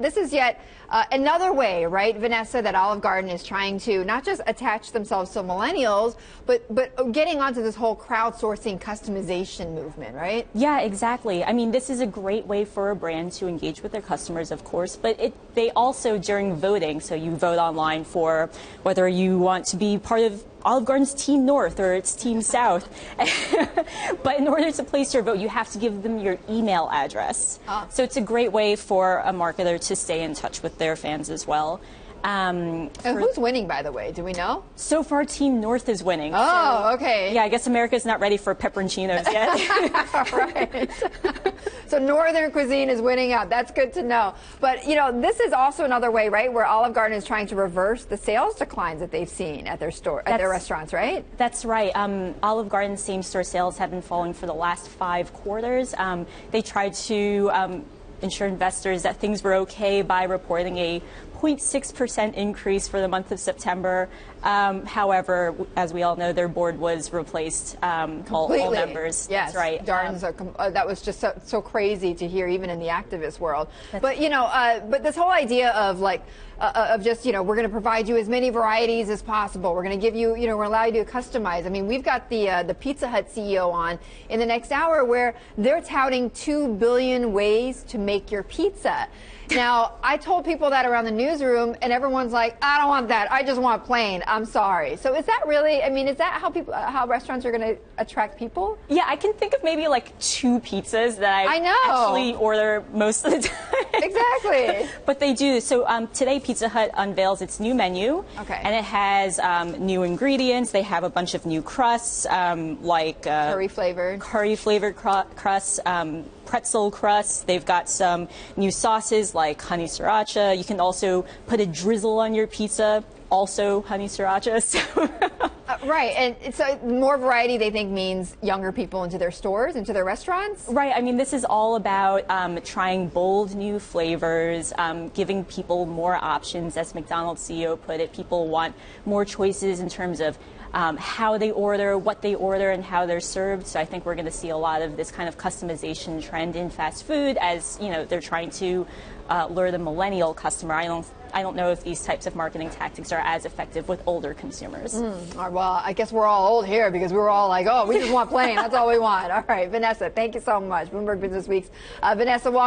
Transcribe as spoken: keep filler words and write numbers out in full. This is yet uh, another way, right, Vanessa, that Olive Garden is trying to not just attach themselves to millennials, but but getting onto this whole crowdsourcing customization movement, right? Yeah, exactly. I mean, this is a great way for a brand to engage with their customers, of course, but it, they also, during voting, so you vote online for whether you want to be part of Olive Garden's Team North or its Team South. But in order to place your vote, you have to give them your email address. Ah. So it's a great way for a marketer to stay in touch with their fans as well. Um, and who's winning, by the way? Do we know? So far, Team North is winning. Oh, so, okay. Yeah, I guess America's not ready for pepperoncinos yet. Right. So Northern cuisine is winning out. That's good to know. But, you know, this is also another way, right, where Olive Garden is trying to reverse the sales declines that they've seen at their store, that's, at their restaurants, right? That's right. Um, Olive Garden's same-store sales have been falling for the last five quarters. Um, they tried to um, ensure investors that things were okay by reporting a zero point six percent increase for the month of September. Um, however, as we all know, their board was replaced. Um, all, all members. Yes, that's right. Darn's um, a, that was just so, so crazy to hear, even in the activist world. But you know, uh, but this whole idea of like uh, of just you know, we're going to provide you as many varieties as possible. We're going to give you, you know, we're allowing you to customize. I mean, we've got the uh, the Pizza Hut C E O on in the next hour where they're touting two billion ways to make your pizza. Now, I told people that around the newsroom, and everyone's like, I don't want that. I just want plain. I'm sorry. So is that really, I mean, is that how people, how restaurants are going to attract people? Yeah, I can think of maybe like two pizzas that I, I know. actually order most of the time. Exactly. But they do. So um, today, Pizza Hut unveils its new menu. Okay. And it has um, new ingredients. They have a bunch of new crusts, um, like uh, curry flavored, curry flavored cr crusts, um, pretzel crusts. They've got some new sauces like honey sriracha. You can also put a drizzle on your pizza, also honey sriracha. So uh, right, and so more variety they think means younger people into their stores, into their restaurants? Right, I mean this is all about um, trying bold new flavors, um, giving people more options. As McDonald's C E O put it, people want more choices in terms of Um, how they order, what they order, and how they're served. So I think we're going to see a lot of this kind of customization trend in fast food, as you know, they're trying to uh, lure the millennial customer. I don't, I don't know if these types of marketing tactics are as effective with older consumers. Mm. All right, well, I guess we're all old here because we were all like, oh, we just want plain. That's all we want. All right, Vanessa, thank you so much. Bloomberg Businessweek's uh, Vanessa Walker.